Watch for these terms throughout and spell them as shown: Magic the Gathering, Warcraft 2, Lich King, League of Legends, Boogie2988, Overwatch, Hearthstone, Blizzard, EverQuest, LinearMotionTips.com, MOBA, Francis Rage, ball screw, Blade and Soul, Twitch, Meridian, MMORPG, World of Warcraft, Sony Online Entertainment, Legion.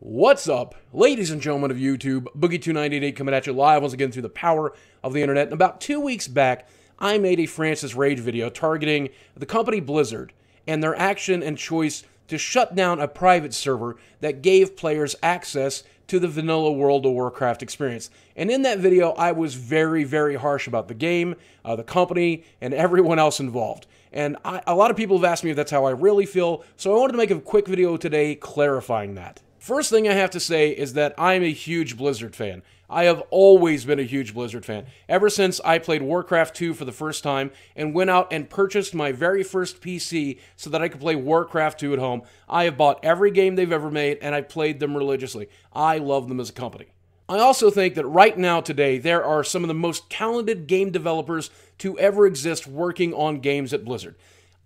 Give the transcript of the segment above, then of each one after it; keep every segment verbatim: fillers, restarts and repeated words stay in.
What's up, ladies and gentlemen of YouTube? Boogie two nine eight eight coming at you live once again through the power of the internet. And about two weeks back, I made a Francis Rage video targeting the company Blizzard and their action and choice to shut down a private server that gave players access to the vanilla World of Warcraft experience. And in that video, I was very, very harsh about the game, uh, the company, and everyone else involved. And I, a lot of people have asked me if that's how I really feel, so I wanted to make a quick video today clarifying that. First thing I have to say is that I'm a huge Blizzard fan. I have always been a huge Blizzard fan. Ever since I played Warcraft two for the first time and went out and purchased my very first P C so that I could play Warcraft two at home, I have bought every game they've ever made and I played them religiously. I love them as a company. I also think that right now today, there are some of the most talented game developers to ever exist working on games at Blizzard.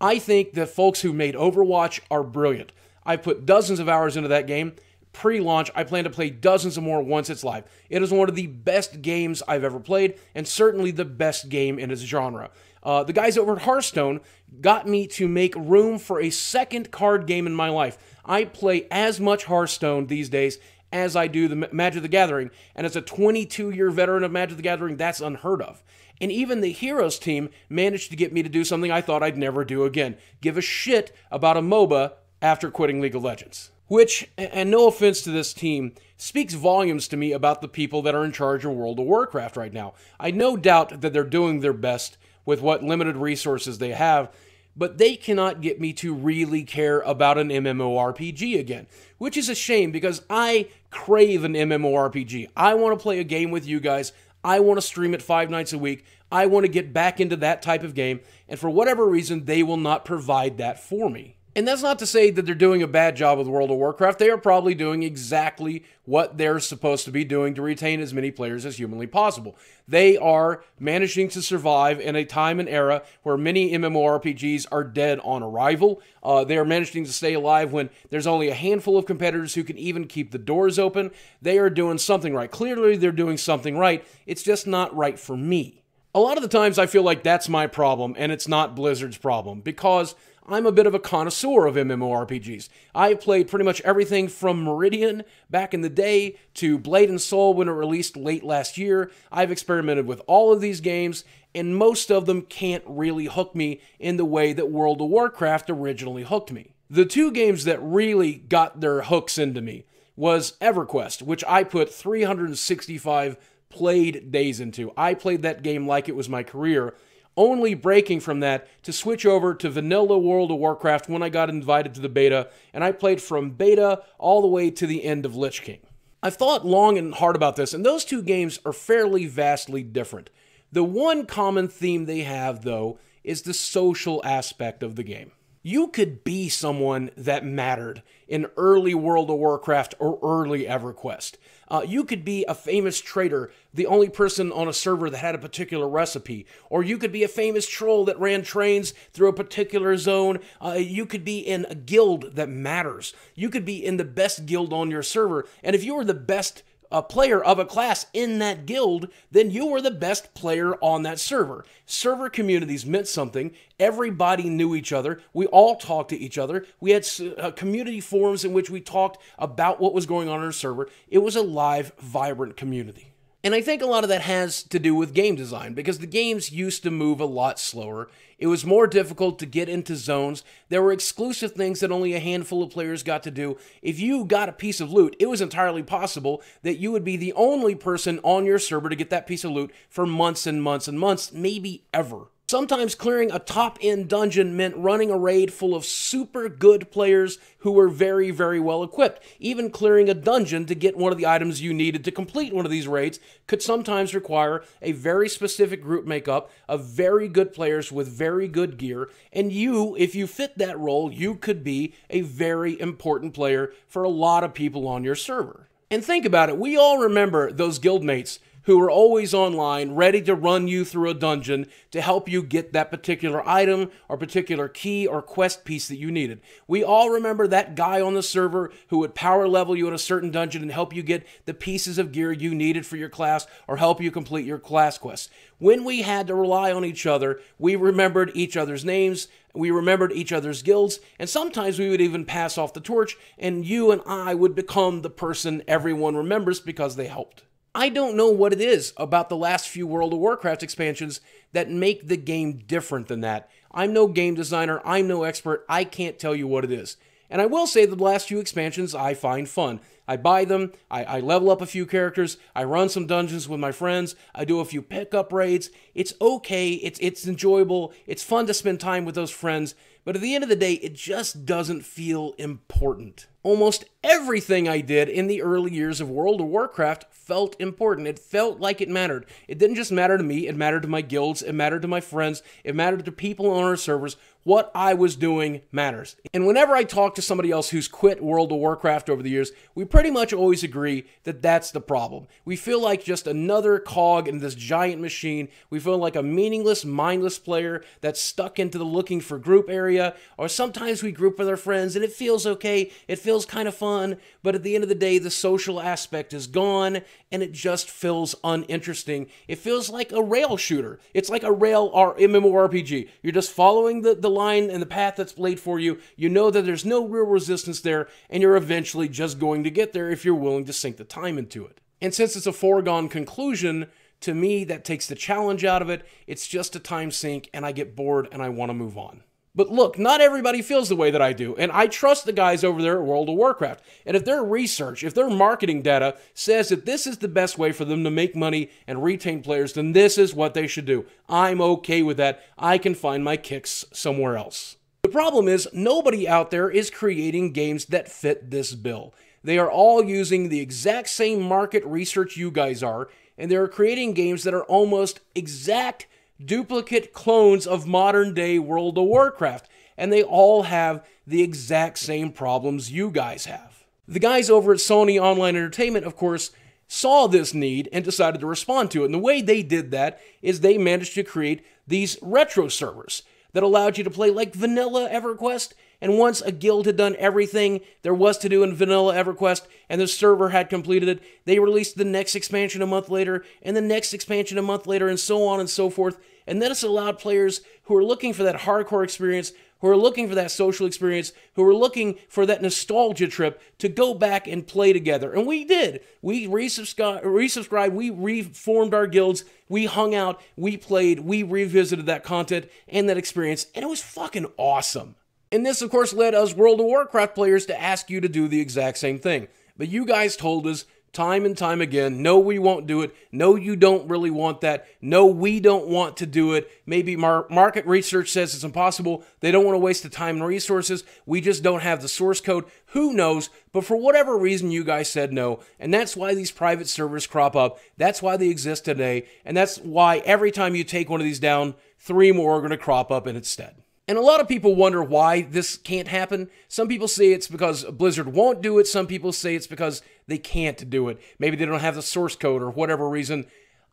I think the folks who made Overwatch are brilliant. I put dozens of hours into that game. Pre-launch, I plan to play dozens of more once it's live. It is one of the best games I've ever played, and certainly the best game in its genre. Uh, the guys over at Hearthstone got me to make room for a second card game in my life. I play as much Hearthstone these days as I do the Magic the Gathering, and as a twenty-two year veteran of Magic the Gathering, that's unheard of. And even the Heroes team managed to get me to do something I thought I'd never do again. Give a shit about a MOBA after quitting League of Legends. Which, and no offense to this team, speaks volumes to me about the people that are in charge of World of Warcraft right now. I no doubt that they're doing their best with what limited resources they have, but they cannot get me to really care about an M M O R P G again, which is a shame because I crave an M M O R P G. I want to play a game with you guys. I want to stream it five nights a week. I want to get back into that type of game, and for whatever reason, they will not provide that for me. And that's not to say that they're doing a bad job with World of Warcraft. They are probably doing exactly what they're supposed to be doing to retain as many players as humanly possible. They are managing to survive in a time and era where many M M O R P Gs are dead on arrival. Uh, they are managing to stay alive when there's only a handful of competitors who can even keep the doors open. They are doing something right. Clearly, they're doing something right. It's just not right for me. A lot of the times I feel like that's my problem and it's not Blizzard's problem because I'm a bit of a connoisseur of M M O R P Gs. I've played pretty much everything from Meridian back in the day to Blade and Soul when it released late last year. I've experimented with all of these games and most of them can't really hook me in the way that World of Warcraft originally hooked me. The two games that really got their hooks into me was EverQuest, which I put three hundred sixty-five played days into. I played that game like it was my career, only breaking from that to switch over to vanilla World of Warcraft when I got invited to the beta, and I played from beta all the way to the end of Lich King. I've thought long and hard about this, and those two games are fairly vastly different. The one common theme they have, though, is the social aspect of the game. You could be someone that mattered in early World of Warcraft or early EverQuest. Uh, you could be a famous trader, the only person on a server that had a particular recipe. Or you could be a famous troll that ran trains through a particular zone. Uh, you could be in a guild that matters. You could be in the best guild on your server. And if you were the best a player of a class in that guild, then you were the best player on that server. Server communities meant something. Everybody knew each other. We all talked to each other. We had uh, community forums in which we talked about what was going on in our server. It was a live, vibrant community. And I think a lot of that has to do with game design, because the games used to move a lot slower. It was more difficult to get into zones. There were exclusive things that only a handful of players got to do. If you got a piece of loot, it was entirely possible that you would be the only person on your server to get that piece of loot for months and months and months, maybe ever. Sometimes clearing a top-end dungeon meant running a raid full of super good players who were very, very well equipped. Even clearing a dungeon to get one of the items you needed to complete one of these raids could sometimes require a very specific group makeup of very good players with very good gear, and you, if you fit that role, you could be a very important player for a lot of people on your server. And think about it, we all remember those guildmates who are always online, ready to run you through a dungeon to help you get that particular item or particular key or quest piece that you needed. We all remember that guy on the server who would power level you in a certain dungeon and help you get the pieces of gear you needed for your class or help you complete your class quests. When we had to rely on each other, we remembered each other's names, we remembered each other's guilds, and sometimes we would even pass off the torch, and you and I would become the person everyone remembers because they helped. I don't know what it is about the last few World of Warcraft expansions that make the game different than that. I'm no game designer, I'm no expert, I can't tell you what it is. And I will say that the last few expansions I find fun. I buy them, I, I level up a few characters, I run some dungeons with my friends, I do a few pickup raids. It's okay, it's, it's enjoyable, it's fun to spend time with those friends, but at the end of the day, it just doesn't feel important. Almost everything I did in the early years of World of Warcraft felt important. It felt like it mattered. It didn't just matter to me, it mattered to my guilds, it mattered to my friends, it mattered to people on our servers. What I was doing matters. And whenever I talk to somebody else who's quit World of Warcraft over the years, we pretty much always agree that that's the problem. We feel like just another cog in this giant machine. We feel like a meaningless, mindless player that's stuck into the looking for group area, or sometimes we group with our friends and it feels okay, it feels kind of fun, but at the end of the day, the social aspect is gone and it just feels uninteresting. It feels like a rail shooter. It's like a rail or M M O R P G. You're just following the, the line and the path that's laid for you. You know that there's no real resistance there, and you're eventually just going to get there if you're willing to sink the time into it. And since it's a foregone conclusion, to me, that takes the challenge out of it. It's just a time sink, and I get bored, and I want to move on. But look, not everybody feels the way that I do, and I trust the guys over there at World of Warcraft. And if their research, if their marketing data says that this is the best way for them to make money and retain players, then this is what they should do. I'm okay with that. I can find my kicks somewhere else. The problem is, nobody out there is creating games that fit this bill. They are all using the exact same market research you guys are, and they are creating games that are almost exact duplicate clones of modern-day World of Warcraft, and they all have the exact same problems you guys have. The guys over at Sony Online Entertainment, of course, saw this need and decided to respond to it, and the way they did that is they managed to create these retro servers that allowed you to play like vanilla EverQuest, and once a guild had done everything there was to do in vanilla EverQuest, and the server had completed it, they released the next expansion a month later, and the next expansion a month later, and so on and so forth. And then it's allowed players who are looking for that hardcore experience, who are looking for that social experience, who are looking for that nostalgia trip to go back and play together. And we did. We resubscri- resubscribed, we reformed our guilds, we hung out, we played, we revisited that content and that experience, and it was fucking awesome. And this, of course, led us World of Warcraft players to ask you to do the exact same thing. But you guys told us time and time again, no, we won't do it. No, you don't really want that. No, we don't want to do it. Maybe mar- market research says it's impossible. They don't want to waste the time and resources. We just don't have the source code. Who knows? But for whatever reason, you guys said no. And that's why these private servers crop up. That's why they exist today. And that's why every time you take one of these down, three more are going to crop up in its stead. And a lot of people wonder why this can't happen. Some people say it's because Blizzard won't do it. Some people say it's because they can't do it. Maybe they don't have the source code or whatever reason.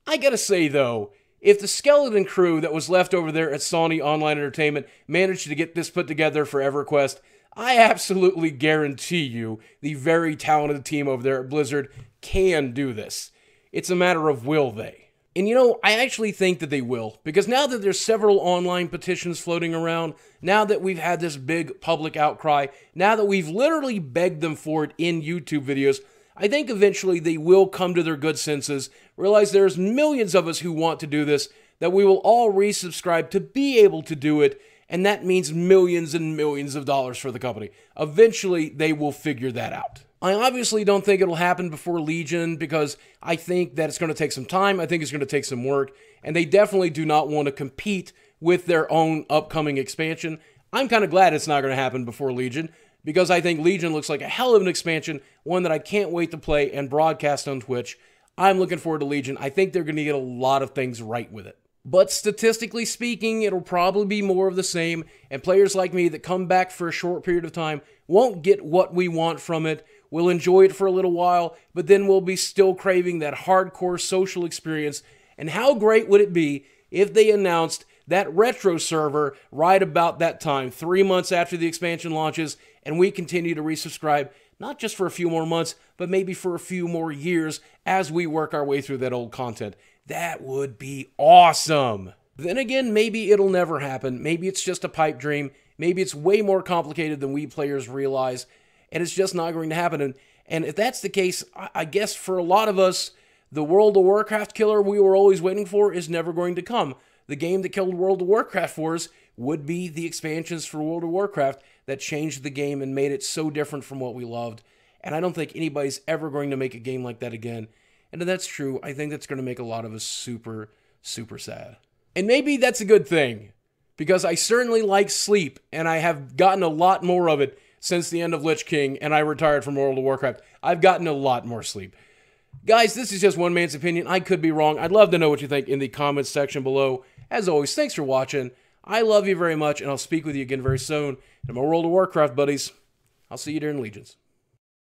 I gotta say, though, if the skeleton crew that was left over there at Sony Online Entertainment managed to get this put together for EverQuest, I absolutely guarantee you the very talented team over there at Blizzard can do this. It's a matter of will they. And you know, I actually think that they will, because now that there's several online petitions floating around, now that we've had this big public outcry, now that we've literally begged them for it in YouTube videos, I think eventually they will come to their good senses, realize there's millions of us who want to do this, that we will all resubscribe to be able to do it, and that means millions and millions of dollars for the company. Eventually, they will figure that out. I obviously don't think it'll happen before Legion, because I think that it's going to take some time, I think it's going to take some work, and they definitely do not want to compete with their own upcoming expansion. I'm kind of glad it's not going to happen before Legion, because I think Legion looks like a hell of an expansion, one that I can't wait to play and broadcast on Twitch. I'm looking forward to Legion. I think they're going to get a lot of things right with it. But statistically speaking, it'll probably be more of the same, and players like me that come back for a short period of time won't get what we want from it. We'll enjoy it for a little while, but then we'll be still craving that hardcore social experience. And how great would it be if they announced that retro server right about that time, three months after the expansion launches, and we continue to resubscribe, not just for a few more months, but maybe for a few more years as we work our way through that old content. That would be awesome. Then again, maybe it'll never happen. Maybe it's just a pipe dream. Maybe it's way more complicated than we players realize, and it's just not going to happen. And, and if that's the case, I, I guess for a lot of us, the World of Warcraft killer we were always waiting for is never going to come. The game that killed World of Warcraft for us would be the expansions for World of Warcraft that changed the game and made it so different from what we loved. And I don't think anybody's ever going to make a game like that again. And if that's true, I think that's going to make a lot of us super, super sad. And maybe that's a good thing, because I certainly like sleep, and I have gotten a lot more of it since the end of Lich King and I retired from World of Warcraft. I've gotten a lot more sleep. Guys, this is just one man's opinion. I could be wrong. I'd love to know what you think in the comments section below. As always, thanks for watching. I love you very much, and I'll speak with you again very soon. And my World of Warcraft buddies, I'll see you during Legions.